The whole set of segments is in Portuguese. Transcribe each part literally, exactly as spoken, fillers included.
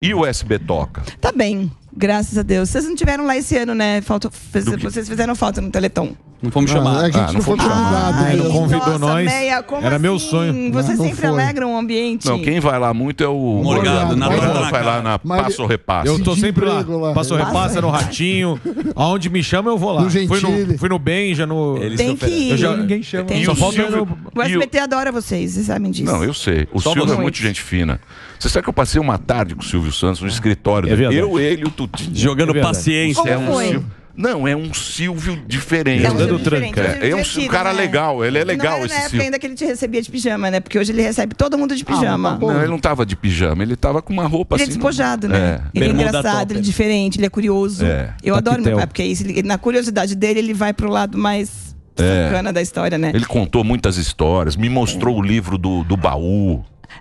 E o S B toca? Tá bem, graças a Deus. Vocês não tiveram lá esse ano, né? Falta, fez, vocês fizeram falta no Teleton. Não fomos ah, chamados. A gente ah, não fomos chamados. Ah, não convidou nossa, nós. Meia, como era assim? Meu sonho. Vocês não, sempre não alegram o ambiente. Não, quem vai lá muito é o Morgan. Na Morgan vai lá na Passa o Repassa. Eu tô sempre lá. lá. Passa o Repassa, no Ratinho. Aonde me chama, eu vou lá. No fui, no, fui no Benja, no... Eles tem que ir. Eu já, ninguém chama. Tem só falta eu... O S B T adora vocês, vocês sabem disso. Não, eu sei. O Silvio é muito gente fina. Você sabe que eu passei uma tarde com o Silvio Santos no escritório. Eu, ele e o Tutu. Jogando paciência. Como foi? Não, é um Silvio diferente. É um Silvio diferente. É, é um cara né? legal, ele é legal não, esse Silvio. Não, na época ainda que ele te recebia de pijama, né? Porque hoje ele recebe todo mundo de pijama. Ah, não, não, ele não tava de pijama, ele tava com uma roupa ele assim. Ele é despojado, não... né? É. Ele é engraçado, top, ele é diferente, ele é curioso. É. Eu Taquitel. Adoro meu pai, porque isso, ele, na curiosidade dele ele vai pro lado mais é. bacana da história, né? Ele contou muitas histórias, me mostrou é. o livro do, do baú.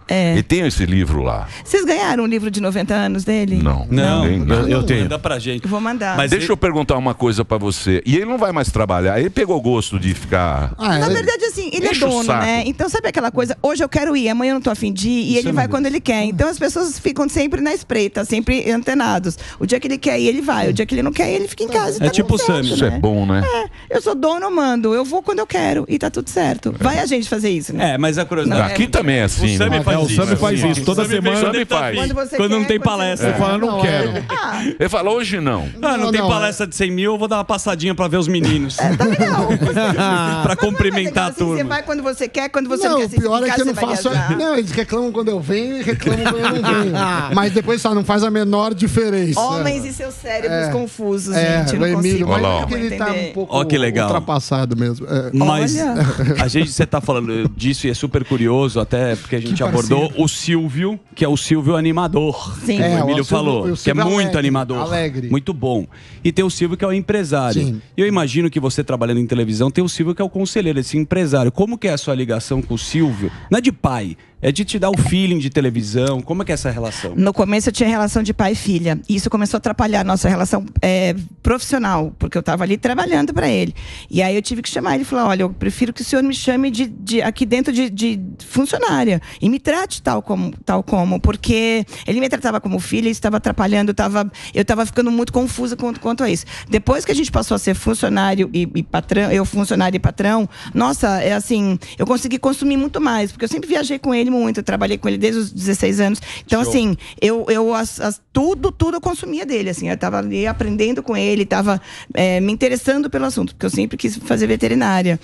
É. E tem esse livro lá. Vocês ganharam um livro de noventa anos dele? Não. Não, não, não. Eu tenho. Manda pra gente. Vou mandar. Mas deixa ele... eu perguntar uma coisa pra você. E ele não vai mais trabalhar. Ele pegou gosto de ficar... Ah, na é... verdade, assim, ele Deixa é dono, né? Então, sabe aquela coisa? Hoje eu quero ir, amanhã eu não tô afim de ir. E Isso ele é vai verdade. Quando ele quer. Então, as pessoas ficam sempre na espreita, sempre antenados. O dia que ele quer ir, ele vai. O dia que ele não quer ir, ele fica em casa. É, tá é tipo o Sammy. Isso né? é bom, né? É. Eu sou dono, eu mando. Eu vou quando eu quero. E tá tudo certo. É. Vai a gente fazer isso, né? É, mas a curiosidade... Não, é... Aqui também é assim, né? É, o Sammy faz isso, toda semana ele faz. Quando, quando quer, não tem palestra. Ele fala, não quero. Ah. Ele fala, hoje não. Ah, não, não tem não, palestra é. de cem mil, eu vou dar uma passadinha pra ver os meninos. É, tá legal. Pra mas cumprimentar é assim, a turma. Você vai quando você quer, quando você não quer. Não, o pior é que eu não faço... Não, eles reclamam quando eu venho e reclamam quando eu não venho. Mas depois só não faz a menor diferença. Homens e seus cérebros é. confusos, é, gente. É, o Emílio, mas é que ele tá um pouco ultrapassado mesmo. Mas a gente, você tá falando disso e é super curioso, até porque a gente te abordou o Silvio, que é o Silvio animador. Sim. É, o Emílio o Silvio, falou, o que é muito alegre, animador. Alegre. Muito bom. E tem o Silvio, que é o empresário. Sim. Eu imagino que você, trabalhando em televisão, tem o Silvio, que é o conselheiro, esse empresário. Como que é a sua ligação com o Silvio? Não é de pai, é de te dar o feeling de televisão. Como é que é essa relação? No começo eu tinha relação de pai e filha. E isso começou a atrapalhar a nossa relação é, profissional, porque eu estava ali trabalhando para ele. E aí eu tive que chamar ele e falar, olha, eu prefiro que o senhor me chame de, de, aqui dentro de, de funcionária. E me trate tal como, tal como. Porque ele me tratava como filha, isso estava atrapalhando. Tava, eu estava ficando muito confusa quanto, quanto a isso. Depois que a gente passou a ser funcionário e, e patrão, eu funcionário e patrão, nossa, é assim, eu consegui consumir muito mais. Porque eu sempre viajei com ele muito, eu trabalhei com ele desde os dezesseis anos. Então, show. Assim, eu, eu as, as, tudo, tudo eu consumia dele, assim. Eu tava ali aprendendo com ele, tava é, me interessando pelo assunto, porque eu sempre quis fazer veterinária.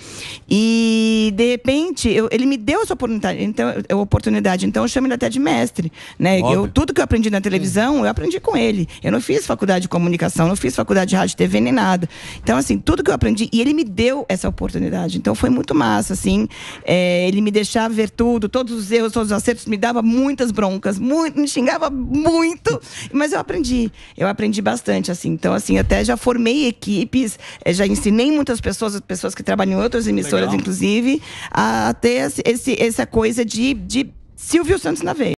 E, de repente, eu, ele me deu essa oportunidade, então, eu, oportunidade, então eu chamo ele até de mestre, né? Eu, tudo que eu aprendi na televisão, eu aprendi com ele. Eu não fiz faculdade de comunicação, não fiz faculdade de rádio, T V, nem nada. Então, assim, tudo que eu aprendi, e ele me deu essa oportunidade. Então, foi muito massa, assim. É, ele me deixava ver tudo, todos os erros, todos os acertos, me dava muitas broncas, muito, me xingava muito, mas eu aprendi, eu aprendi bastante, assim. Então, assim, até já formei equipes, já ensinei muitas pessoas, pessoas que trabalham em outras emissoras, legal, inclusive, a ter esse, essa coisa de, de Silvio Santos na veia.